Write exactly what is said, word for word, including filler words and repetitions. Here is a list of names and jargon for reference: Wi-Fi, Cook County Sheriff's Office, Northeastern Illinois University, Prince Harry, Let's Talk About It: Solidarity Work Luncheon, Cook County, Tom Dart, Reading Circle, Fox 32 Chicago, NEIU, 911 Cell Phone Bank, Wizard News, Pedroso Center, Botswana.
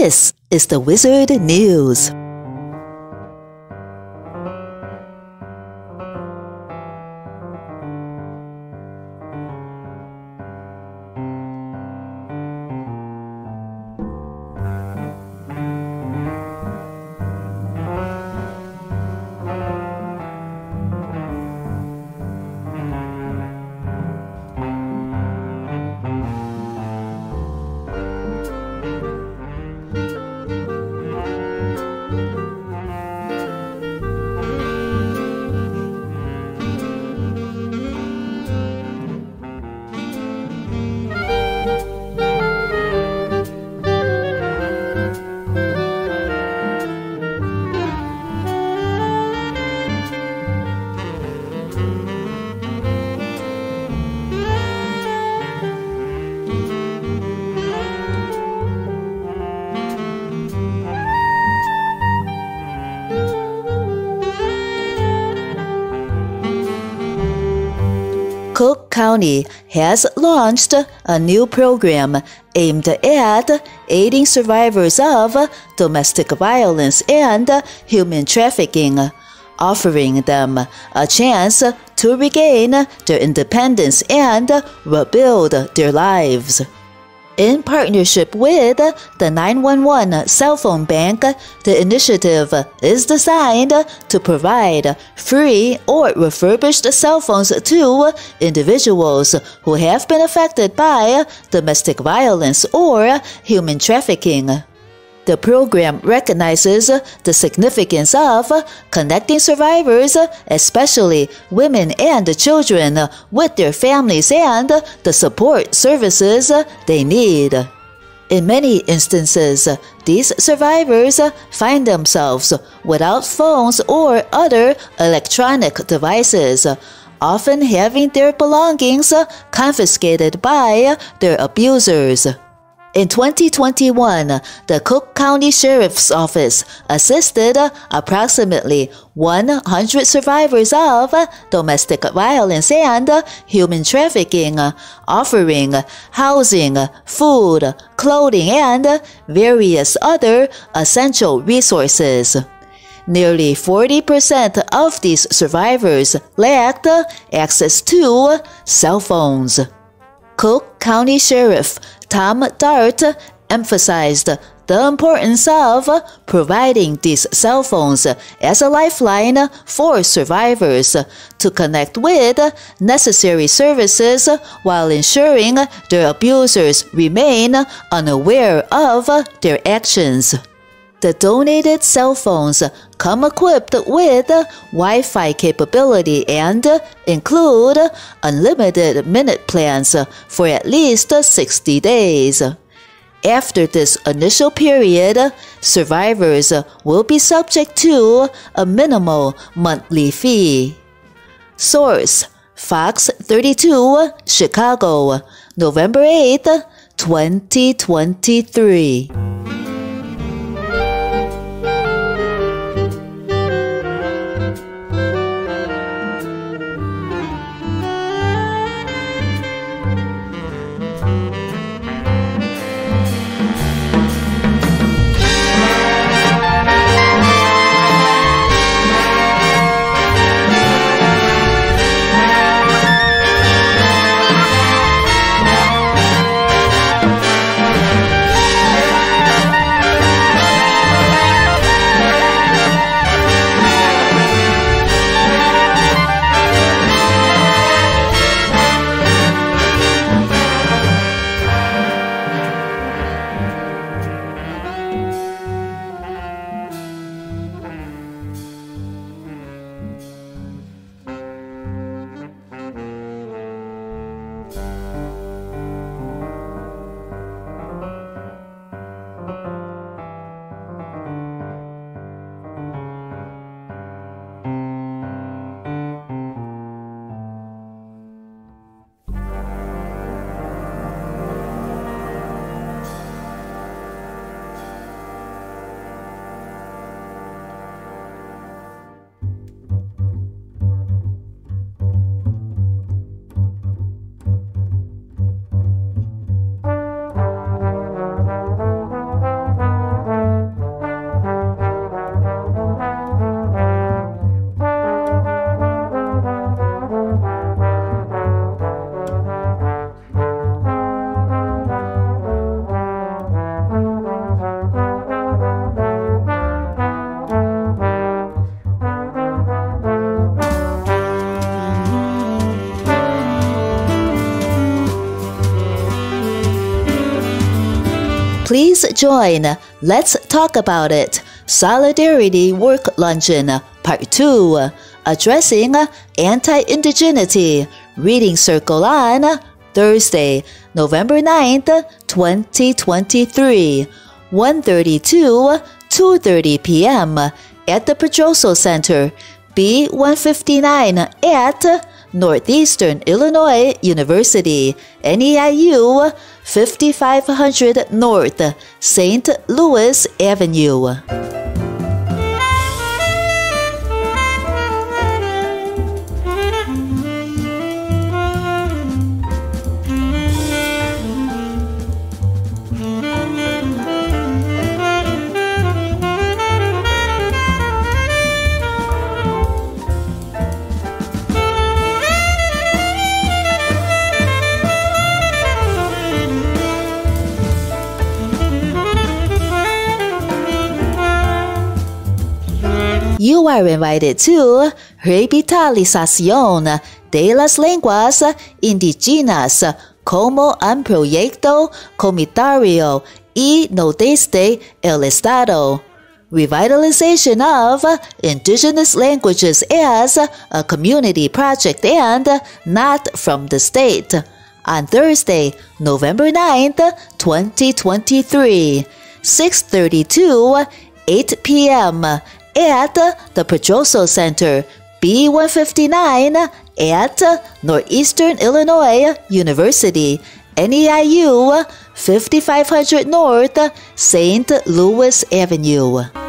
This is the Wizard News. Cook County has launched a new program aimed at aiding survivors of domestic violence and human trafficking, offering them a chance to regain their independence and rebuild their lives. In partnership with the nine one one Cell Phone Bank, the initiative is designed to provide free or refurbished cell phones to individuals who have been affected by domestic violence or human trafficking. The program recognizes the significance of connecting survivors, especially women and children, with their families and the support services they need. In many instances, these survivors find themselves without phones or other electronic devices, often having their belongings confiscated by their abusers. In twenty twenty-one, the Cook County Sheriff's Office assisted approximately one hundred survivors of domestic violence and human trafficking, offering housing, food, clothing, and various other essential resources. Nearly forty percent of these survivors lacked access to cell phones. Cook County Sheriff Tom Dart emphasized the importance of providing these cell phones as a lifeline for survivors to connect with necessary services while ensuring their abusers remain unaware of their actions. The donated cell phones come equipped with Wi-Fi capability and include unlimited minute plans for at least sixty days. After this initial period, survivors will be subject to a minimal monthly fee. Source: Fox thirty-two Chicago, November eighth, twenty twenty-three. Please join Let's Talk About It Solidarity Work Luncheon Part two, Addressing Anti-Indigeneity Reading Circle on Thursday, November ninth, twenty twenty-three, one thirty to two thirty p m at the Pedroso Center, B one fifty-nine at Northeastern Illinois University, N E I U, fifty-five hundred North, Saint Louis Avenue. You are invited to Revitalización de las Lenguas Indígenas como un proyecto comunitario y no desde el Estado. Revitalization of Indigenous Languages as a community project and not from the state. On Thursday, November ninth, twenty twenty-three, six thirty to eight p m at the Pedroso Center, B one fifty-nine at Northeastern Illinois University, N E I U, fifty-five hundred North, Saint Louis Avenue.